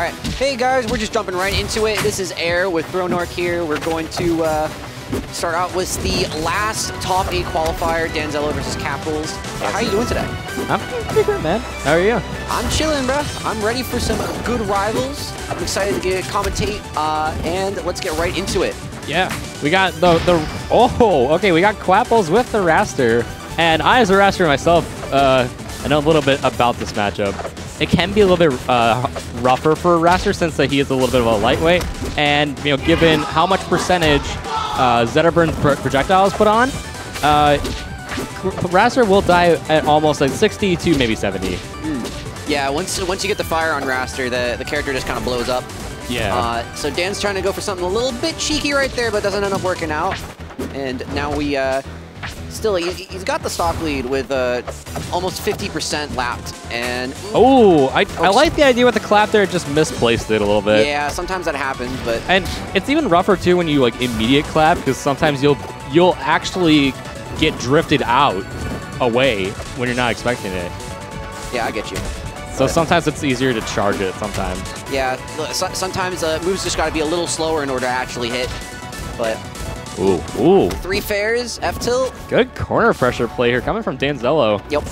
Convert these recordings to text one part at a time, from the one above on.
Alright, hey guys, we're just jumping right into it. This is Air with BroNork here. We're going to start out with the last top 8 qualifier, Danzello versus Qapples. How are you doing today? I'm pretty good, man. How are you? I'm chilling, bro. I'm ready for some good rivals. I'm excited to get commentate, and let's get right into it. Yeah, we got we got Qapples with the Raster, and I, as a Raster myself, I know a little bit about this matchup. It can be a little bit rougher for Raster since he is a little bit of a lightweight, and you know, given how much percentage Zetterburn projectiles put on, Raster will die at almost like 60 to maybe 70. Yeah, once you get the fire on Raster, the character just kind of blows up. Yeah. So Dan's trying to go for something a little bit cheeky right there, but doesn't end up working out. And now we still, he's got the stock lead with almost 50% lapped. And I like the idea with the clap there, just misplaced it a little bit. Yeah, sometimes that happens, but and it's even rougher too when you like immediate clap, because sometimes you'll actually get drifted out away when you're not expecting it. Yeah, I get you. So sometimes it's easier to charge it sometimes. Yeah, sometimes moves just got to be a little slower in order to actually hit. But ooh. 3 fairs, F tilt. Good corner pressure play here coming from Danzello. Yep.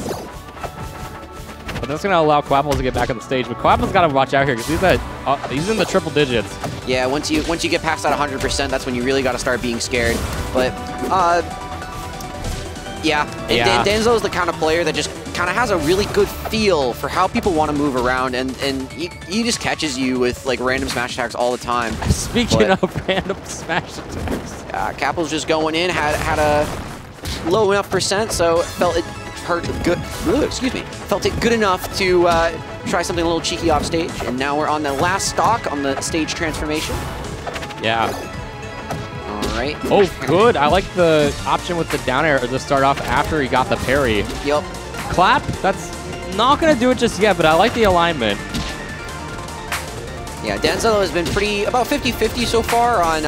But that's going to allow Qapples to get back on the stage. But Qapples got to watch out here because he's in the triple digits. Yeah, once you get past that 100%, that's when you really got to start being scared. But Danzello's the kind of player that just kind of has a really good feel for how people want to move around, and he just catches you with like random smash attacks all the time. Speaking of random smash attacks, Qapples just going in had a low enough percent, so felt it hurt good. Excuse me, felt it good enough to try something a little cheeky off stage, and now we're on the last stock on the stage transformation. Yeah. Right. Oh, good. I like the option with the down air to start off after he got the parry. Yep. Clap, that's not going to do it just yet, but I like the alignment. Yeah, Danzello has been about 50-50 so far on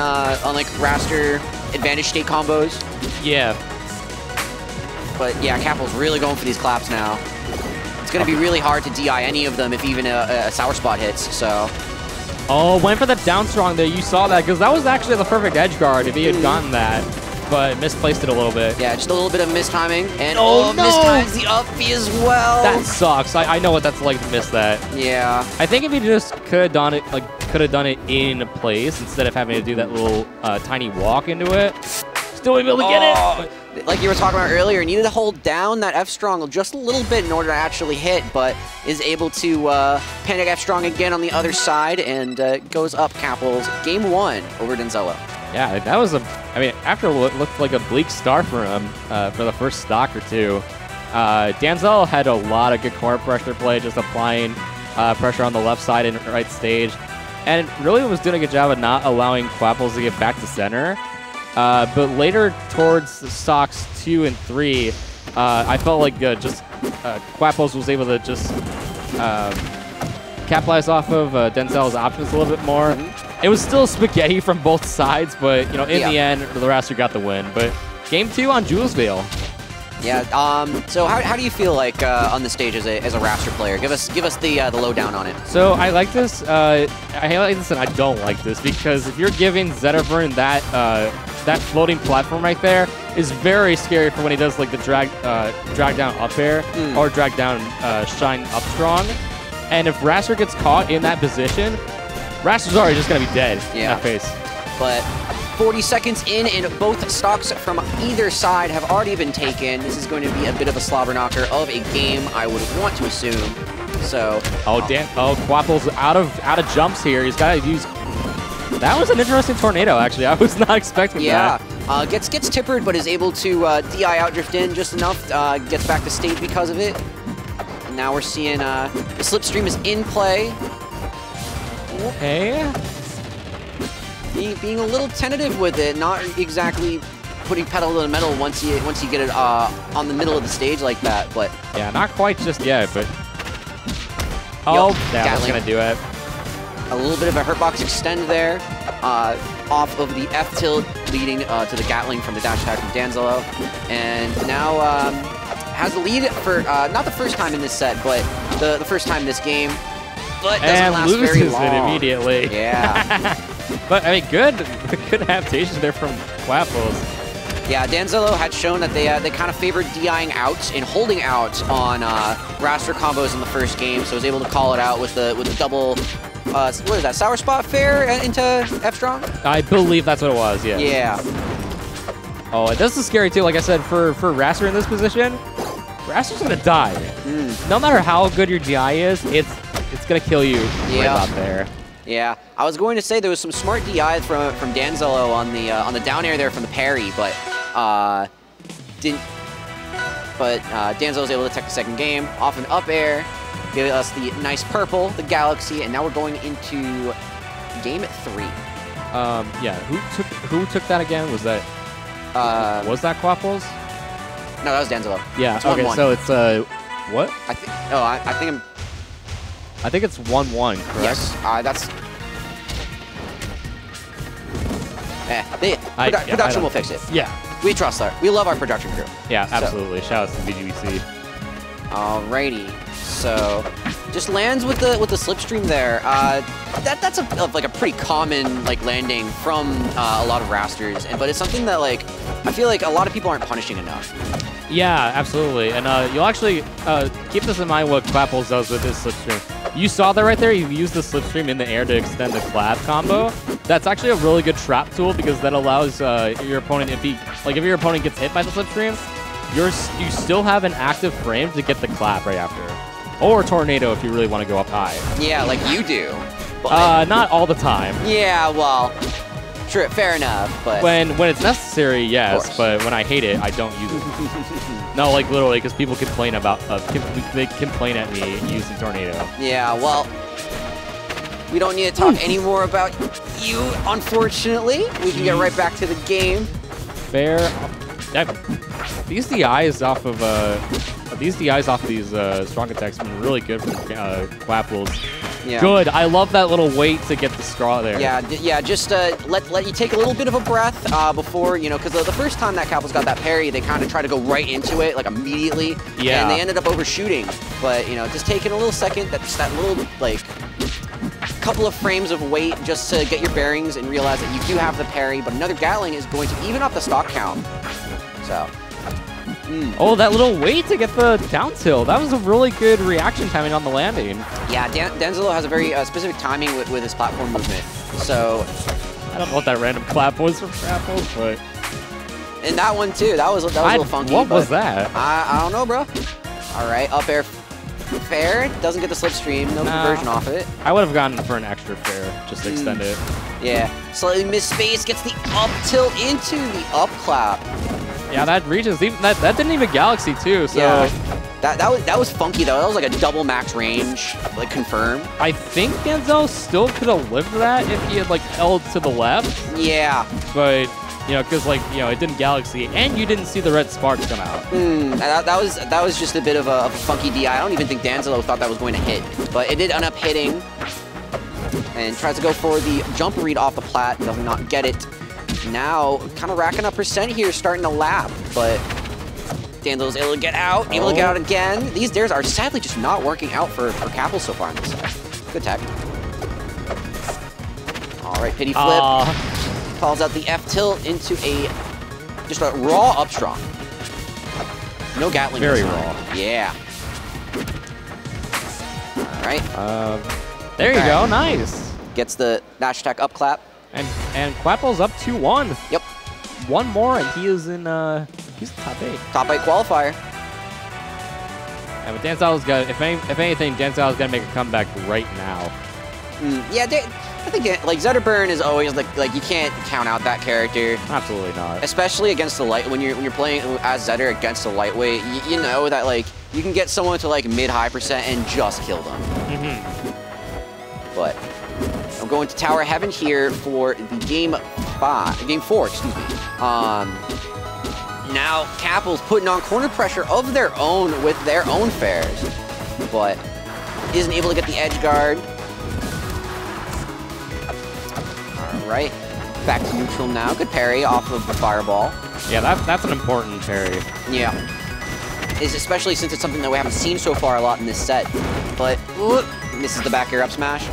like Raster advantage state combos. Yeah. But yeah, Qapples really going for these claps now. It's going to be really hard to DI any of them if even a sour spot hits, so. Oh, went for the down strong there. You saw that because that was actually the perfect edge guard if he had gotten that, but misplaced it a little bit. Yeah, just a little bit of mistiming. And no! Mistimes the up B as well. That sucks. I know what that's like to miss that. Yeah. I think if he just could have done it in place instead of having to do that little tiny walk into it, still able to get it. Like you were talking about earlier, needed to hold down that F strong just a little bit in order to actually hit, but is able to panic F strong again on the other side and goes up Qapples. Game 1 over Danzello. Yeah, that was after what looked like a bleak start for him for the first stock or two. Danzello had a lot of good corner pressure play, just applying pressure on the left side and right stage, and really was doing a good job of not allowing Qapples to get back to center. But later, towards the stocks 2 and 3, I felt like Qapples was able to just capitalize off of Danzello's options a little bit more. It was still spaghetti from both sides, but you know, in the end, the Raster got the win. But game 2 on Jewelsville. Yeah. So how do you feel like on the stage as a Raster player? Give us the lowdown on it. So I like this. I like this, and I don't like this because if you're giving Zetterburn that floating platform right there is very scary for when he does like the drag down up air or drag down shine up strong. And if Raster gets caught in that position, Raster's already just gonna be dead in that face. But 40 seconds in, and both stocks from either side have already been taken. This is going to be a bit of a slobber knocker of a game, I would want to assume. So. Qapples out of jumps here. He's gotta use. That was an interesting tornado, actually. I was not expecting that. Yeah, gets tippered, but is able to DI outdrift in just enough. Gets back to stage because of it. And now we're seeing the slipstream is in play. Okay. Being a little tentative with it, not exactly putting pedal to the metal once you get it on the middle of the stage like that. But yeah, not quite just yet. But that's gonna do it. A little bit of a hurtbox extend there, off of the F tilt, leading to the Gatling from the dash attack from Danzello, and now has the lead for not the first time in this set, but the first time this game. but doesn't last very long. And loses it immediately. Yeah. But, I mean, good adaptation there from Qapples. Yeah, Danzello had shown that they kind of favored DIing out and holding out on Raster combos in the first game, so was able to call it out with the double, what is that, Sour Spot Fair into F-Strong? I believe that's what it was, yeah. Yeah. Oh, this is scary too, like I said, for Raster in this position, Raster's gonna die. No matter how good your DI is, it's gonna kill you right out there. Yeah, I was going to say there was some smart DI from Danzello on the down air there from the parry, but Danzello was able to detect the second game, off an up air, gave us the nice purple, the galaxy, and now we're going into game 3. Yeah, who took that again? Was that Qapples? No, that was Danzello. Yeah. It's okay, 1-1. So it's what? I think it's 1-1. Correct? Yes. That's. Production will fix it. Yeah. We trust her. We love our production crew. Yeah, absolutely. So. Shout out to BGBC. Alrighty. So, just lands with the slipstream there. That's like a pretty common landing from a lot of Rasters, but it's something that I feel like a lot of people aren't punishing enough. Yeah, absolutely. And you'll actually keep this in mind what Qapples does with his slipstream. You saw that right there. You used the slipstream in the air to extend the clap combo. That's actually a really good trap tool because that allows your opponent, if your opponent gets hit by the slipstream, you still have an active frame to get the clap right after, or tornado if you really want to go up high. Yeah, like you do. But not all the time. Yeah, well. True, fair enough, but... When it's necessary, yes, but when I hate it, I don't use it. No, like, literally, because people complain about... they complain at me using Tornado. Yeah, well... We don't need to talk any more about you, unfortunately. We can get right back to the game. Fair... These DIs off of... These strong attacks have been really good for Qapples. Yeah. Good. I love that little wait to get the straw there. Yeah, just let you take a little bit of a breath before, because the first time that Qapples got that parry, they kind of tried to go right into it, immediately. Yeah. And they ended up overshooting. But, just taking a little second, that little, couple of frames of wait just to get your bearings and realize that you do have the parry, but another Gatling is going to even up the stock count. So... Oh, that little wait to get the down tilt. That was a really good reaction timing on the landing. Yeah, Danzello has a very specific timing with his platform movement. So... I don't know what that random clap was from Qapples, but... And that one, too. That was a little funky. What was that? I don't know, bro. All right, up air fair. Doesn't get the slipstream. No conversion off of it. I would have gotten for an extra fair just to extend it. Yeah. Slightly missed space. Gets the up tilt into the up clap. Yeah, that regions even that didn't even galaxy too. So yeah. that was funky though. That was like a double max range, confirm. I think Danzello still could have lived that if he had L'd to the left. Yeah. But because it didn't galaxy, and you didn't see the red sparks come out. That was just a bit of a funky DI. I don't even think Danzello thought that was going to hit, but it did end up hitting. And tries to go for the jump read off the plat, does not get it. Now, kind of racking up percent here, starting to lap, but Danzello's able to get out, able to get out again. These dares are sadly just not working out for Qapples so far on this side. Good tech. All right, pity flip. Calls out the F tilt into just a raw up strong. No Gatling. Very raw. Yeah. All right. There you go. Nice. Gets the dash attack up clap. And Qapples up 2-1. Yep. One more, and he is in he's top 8. Top 8 qualifier. Yeah, but Danzello's got if anything, Danzello's gonna make a comeback right now. Yeah, I think Zetterburn is always like you can't count out that character. Absolutely not. Especially against the light when you're playing as Zetter against a lightweight, you know that you can get someone to mid-high percent and just kill them. But. I'm going to Tower Heaven here for the game four, excuse me. Now Qapples putting on corner pressure of their own with their own fares, but isn't able to get the edge guard. All right, back to neutral now. Good parry off of the fireball. Yeah, that's an important parry. Yeah, especially since it's something that we haven't seen so far a lot in this set, but. misses the back air up smash.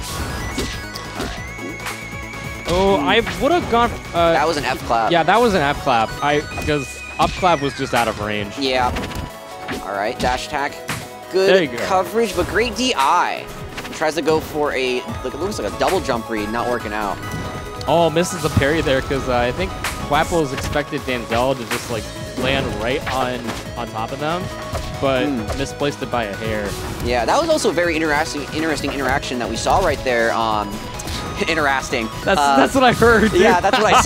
Oh, I would have gone. That was an F clap. Yeah, that was an F clap. Because up clap was just out of range. Yeah. All right, dash attack. Good coverage, but great DI. Tries to go for a, look, it looks like a double jump read, not working out. Oh, misses the parry there because I think Qapples expected Danzello to just like land right on top of them, but misplaced it by a hair. Yeah, that was also a very interesting interaction that we saw right there. Interesting. That's what I heard. Dude. Yeah, that's what I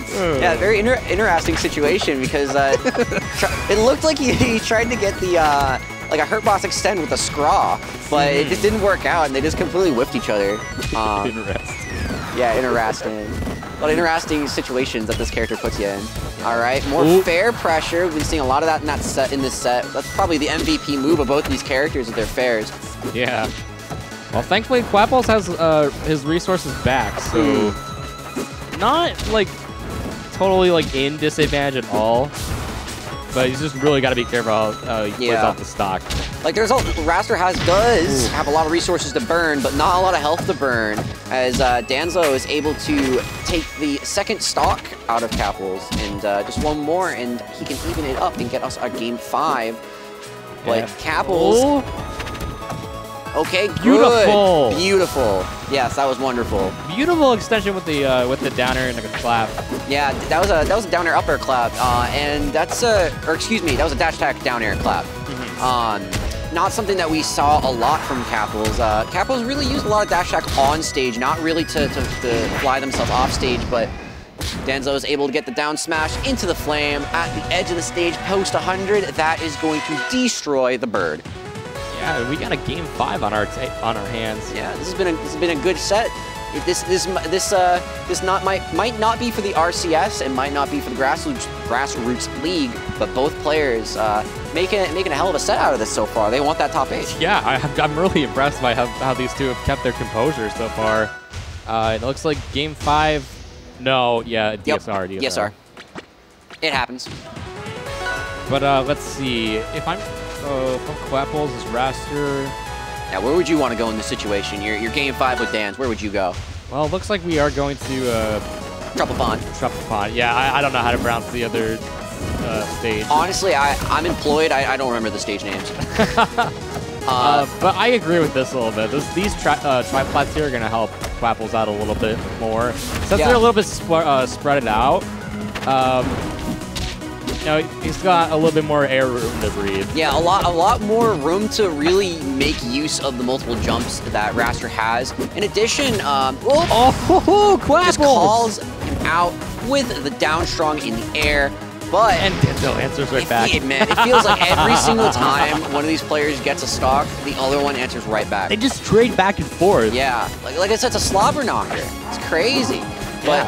said. Yeah, very interesting situation because it looked like he tried to get the like a hurt boss extend with a scraw, but it just didn't work out, and they just completely whiffed each other. Interesting. Yeah, interesting. A lot of interesting situations that this character puts you in. All right, more fair pressure. We've been seeing a lot of that in that set, in this set. That's probably the MVP move of both of these characters with their fairs. Yeah. Well, thankfully, Qapples has his resources back, so. Not like totally like in disadvantage at all, but he's just really got to be careful how he plays off the stock. Like there's all Raster does have a lot of resources to burn, but not a lot of health to burn. As Danzello is able to take the second stock out of Qapples, and just one more, and he can even it up and get us a game 5. But Qapples, okay, beautiful, good. Beautiful. Yes, that was wonderful. Beautiful extension with the downer and like a clap. Yeah, that was a down air up air clap, and that's a that was a dash attack down air clap. Not something that we saw a lot from Qapples. Qapples really used a lot of dash attack on stage, not really to fly themselves off stage, but Danzello is able to get the down smash into the flame at the edge of the stage post 100. That is going to destroy the bird. Yeah, we got a game 5 on our hands. Yeah, this has been a good set. This might not be for the RCS and might not be for the grassroots league, but both players making a hell of a set out of this so far. They want that top 8. Yeah, I'm really impressed by how these two have kept their composure so far. It looks like game 5. No, yeah, DSR. Yep. DSR. It happens. But let's see if I'm. From Qapples is Raster. Now, where would you want to go in this situation? Your game 5 with Dan's. Where would you go? Well, it looks like we are going to Troupple Pond. Troupple Pond. Yeah, I don't know how to pronounce the other stage. Honestly, I'm employed. I don't remember the stage names. But I agree with this a little bit. These triplats here are gonna help Qapples out a little bit more since they're a little bit spread out. You know, he's got a little bit more air room to breathe. Yeah, a lot more room to really make use of the multiple jumps that Raster has. In addition, Qapples just calls him out with the down strong in the air, but and Danzello answers right back. Man, it feels like every single time one of these players gets a stock, the other one answers right back. They just trade back and forth. Yeah, like I said, it's a slobber knocker. It's crazy. But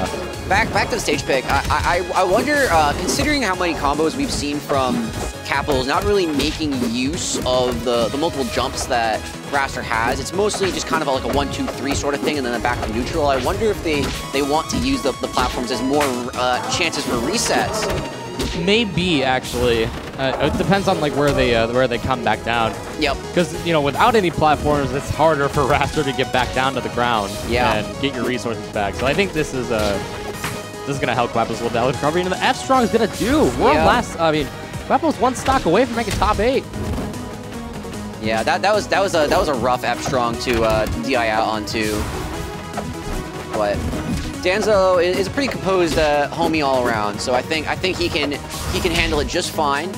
back to the stage pick, I wonder, considering how many combos we've seen from Qapples, not really making use of the multiple jumps that Raster has. It's mostly just kind of like a 1-2-3 sort of thing, and then a back to neutral. I wonder if they want to use the platforms as more chances for resets. Maybe, actually. It depends on like where they come back down. Yep. Because you know, without any platforms, it's harder for Raster to get back down to the ground and get your resources back. So I think this is gonna help Qapples with that recovery. And the F strong is gonna do. I mean, Qapples one stock away from making top 8. Yeah, that was a rough F strong to DI out onto. But Danzello is a pretty composed homie all around, so I think he can handle it just fine.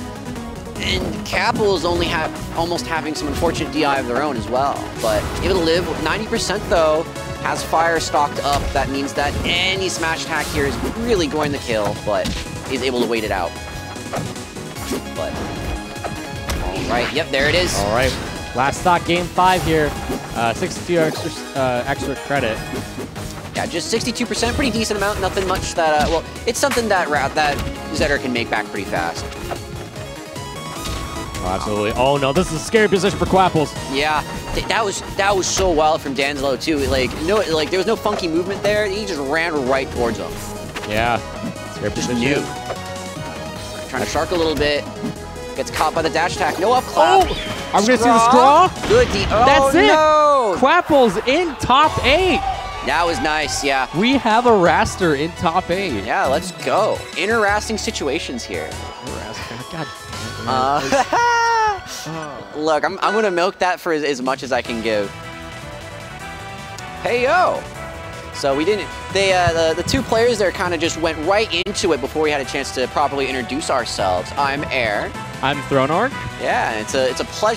And Qapples only having some unfortunate DI of their own as well, but it'll live. 90% though has fire stocked up. That means that any smash attack here is really going to kill, but is able to wait it out. But all right, yep, there it is. All right, last stock, game 5 here. 62 extra credit. Yeah, just 62%, pretty decent amount, nothing much that, well, it's something that Zetter can make back pretty fast. Oh, absolutely. Oh no, this is a scary position for Qapples. Yeah, that was so wild from Danzello too. Like there was no funky movement there. He just ran right towards him. Yeah, scary position. Just nuke. Trying to shark a little bit. Gets caught by the dash attack. No up clap. Oh! I'm going to see the straw. Good deep. Oh, that's it. No. Qapples in top 8. That was nice, yeah. We have a Raster in top 8. Yeah, let's go. Interrasting situations here. Interrasting. God damn it. Look, I'm going to milk that for as much as I can give. Hey, yo. So we didn't, they, the two players there kind of just went right into it before we had a chance to properly introduce ourselves. I'm Aaron. I'm Throne Orc. Yeah, it's a pleasure.